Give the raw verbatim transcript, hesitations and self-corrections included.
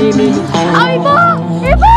Oh, ibu, ibu. Ah, ah.